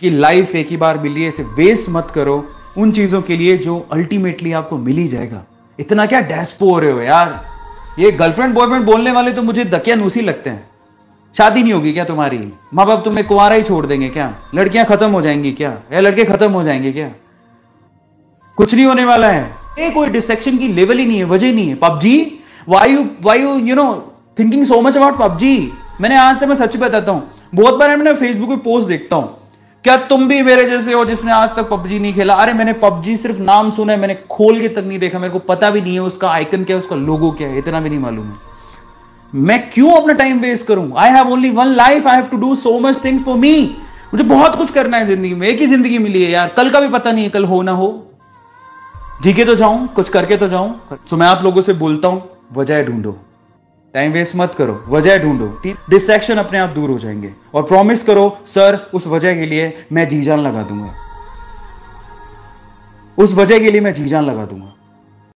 कि लाइफ एक ही बार मिली है, इसे वेस्ट मत करो उन चीज़ों के लिए जो अल्टीमेटली आपको मिल ही जाएगा। इतना क्या डैस्पो हो रहे हो यार, ये गर्लफ्रेंड बॉयफ्रेंड बोलने वाले तो मुझे दकियानूसी लगते हैं। शादी नहीं होगी क्या तुम्हारी? माँ बाप तुम्हें कुंवारा ही छोड़ देंगे क्या? लड़कियां खत्म हो जाएंगी क्या या लड़के खत्म हो जाएंगे क्या? कुछ नहीं होने वाला है। ये कोई डिस्ट्रैक्शन की लेवल ही नहीं है, वजह नहीं है। PUBG, why you you no thinking so much about PUBG. मैंने आज तक, मैं सच बताता हूँ, बहुत बार मैं फेसबुक पे पोस्ट देखता हूँ, क्या तुम भी मेरे जैसे हो जिसने आज तक पबजी नहीं खेला? अरे मैंने पबजी सिर्फ नाम सुना है, मैंने खोल के तक नहीं देखा, मेरे को पता भी नहीं है उसका आइकन क्या है, उसका लोगो क्या है, इतना भी नहीं मालूम है। मैं क्यों अपना टाइम वेस्ट करूं? I have only one life, I have to do so much things for me. मुझे बहुत कुछ करना है जिंदगी में, एक ही जिंदगी मिली है यार, कल का भी पता नहीं है, कल हो ना हो, जी के तो जाऊं, कुछ करके तो जाऊं। सो मैं आप लोगों से बोलता हूं, वजह ढूंढो, टाइम वेस्ट मत करो, वजह ढूंढो, डिस्ट्रैक्शन अपने आप दूर हो जाएंगे। और प्रॉमिस करो सर उस वजह के लिए मैं जी जान लगा दूंगा, उस वजह के लिए मैं जी जान लगा दूंगा।